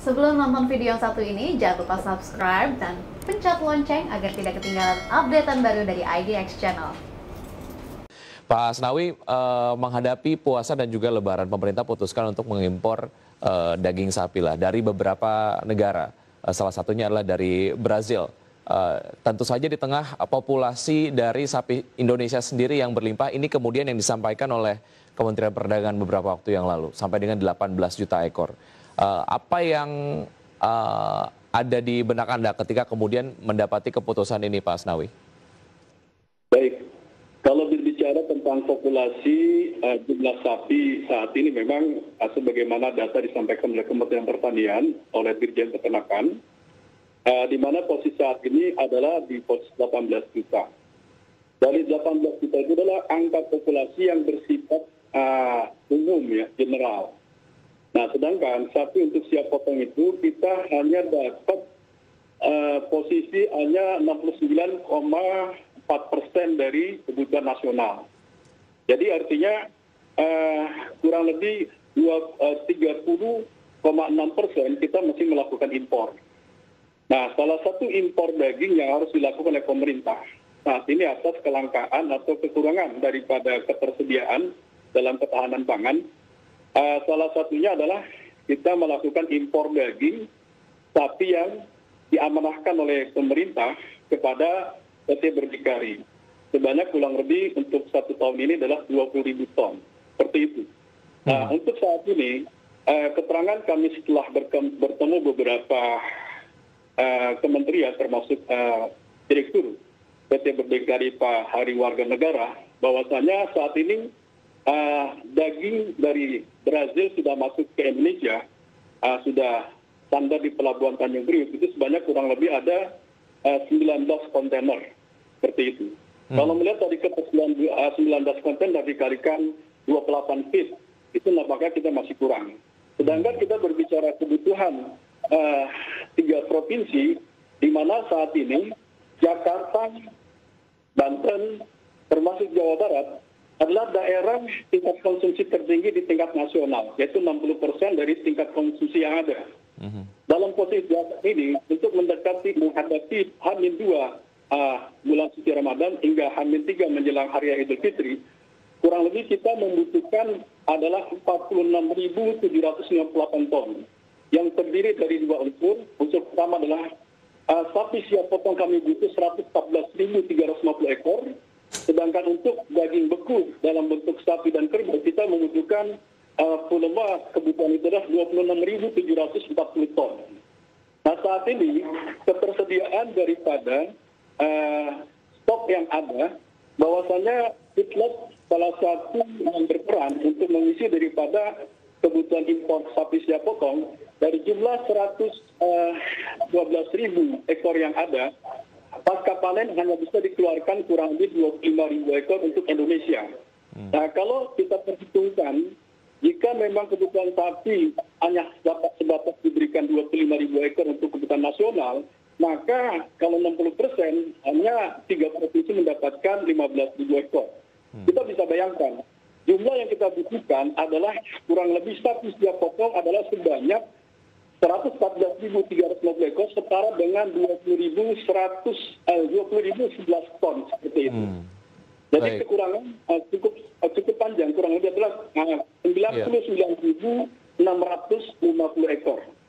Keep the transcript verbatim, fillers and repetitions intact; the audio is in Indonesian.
Sebelum nonton video yang satu ini, jangan lupa subscribe dan pencet lonceng agar tidak ketinggalan updatean baru dari I D X Channel. Pak Asnawi, eh, menghadapi puasa dan juga lebaran, pemerintah putuskan untuk mengimpor eh, daging sapi lah dari beberapa negara. Eh, salah satunya adalah dari Brazil. Eh, tentu saja di tengah populasi dari sapi Indonesia sendiri yang berlimpah, ini kemudian yang disampaikan oleh Kementerian Perdagangan beberapa waktu yang lalu, sampai dengan delapan belas juta ekor. Uh, apa yang uh, ada di benak Anda ketika kemudian mendapati keputusan ini, Pak Asnawi? Baik, kalau berbicara tentang populasi uh, jumlah sapi saat ini memang uh, sebagaimana data disampaikan oleh Kementerian Pertanian oleh Dirjen Peternakan, uh, di mana posisi saat ini adalah di posisi delapan belas juta. Dari delapan belas juta itu adalah angka populasi yang bersifat uh, umum ya, general. Nah, sedangkan sapi untuk siap potong itu kita hanya dapat uh, posisi hanya enam puluh sembilan koma empat persen dari kebutuhan nasional. Jadi artinya uh, kurang lebih tiga puluh koma enam persen kita masih melakukan impor. Nah, salah satu impor daging yang harus dilakukan oleh pemerintah saat ini atas kelangkaan atau kekurangan daripada ketersediaan dalam ketahanan pangan. Uh, salah satunya adalah kita melakukan impor daging sapi yang diamanahkan oleh pemerintah kepada P T Berdikari. Sebanyak kurang lebih untuk satu tahun ini adalah dua puluh ribu ton. Seperti itu. Nah, hmm. untuk saat ini, uh, keterangan kami setelah bertemu beberapa uh, kementerian, termasuk uh, Direktur P T Berdikari Pak Hari Warga Negara, bahwasanya saat ini Uh, daging dari Brazil sudah masuk ke Indonesia, uh, sudah standar di Pelabuhan Tanjung Priok itu sebanyak kurang lebih ada uh, sembilan belas kontainer seperti itu. Hmm. Kalau melihat tadi ketersediaan uh, sembilan belas kontainer dikalikan dua puluh delapan feet, itu nampaknya kita masih kurang. Sedangkan kita berbicara kebutuhan uh, tiga provinsi, di mana saat ini Jakarta, Banten, termasuk Jawa Barat, adalah daerah tingkat konsumsi tertinggi di tingkat nasional, yaitu enam puluh persen dari tingkat konsumsi yang ada. Mm-hmm. Dalam posisi ini, untuk mendekati menghadapi H minus dua uh, bulan suci Ramadan hingga H minus tiga menjelang hari Idul Fitri, kurang lebih kita membutuhkan adalah empat puluh enam ribu tujuh ratus enam puluh delapan ton, yang terdiri dari dua unsur. Unsur pertama adalah uh, sapi siap potong kami butuh seratus empat belas ribu tiga ratus lima puluh ekor. Sedangkan untuk daging beku dalam bentuk sapi dan kerbau kita membutuhkan uh, volume kebutuhan itu adalah dua puluh enam ribu tujuh ratus empat puluh ton. Nah, saat ini ketersediaan daripada uh, stok yang ada, bahwasanya feedlot salah satu yang berperan untuk mengisi daripada kebutuhan impor sapi siap potong dari jumlah seratus dua belas ribu ekor yang ada. Pasca panen hanya bisa dikeluarkan kurang lebih dua puluh lima ribu ekor untuk Indonesia. Hmm. Nah, kalau kita perhitungkan, jika memang kebutuhan sapi hanya dapat sebatas diberikan dua puluh lima ribu ekor untuk kebutuhan nasional, maka kalau enam puluh persen hanya tiga provinsi mendapatkan lima belas ribu ekor. Hmm. Kita bisa bayangkan, jumlah yang kita butuhkan adalah kurang lebih sapi siap potong adalah sebanyak seratus empat belas ribu tiga ratus lima puluh ekor, setara dengan dua puluh ribu sebelas ton seperti itu. Hmm. Jadi Baik. kekurangan uh, cukup uh, cukup panjang, kurang lebih adalah sembilan puluh sembilan ribu enam ratus lima puluh ekor.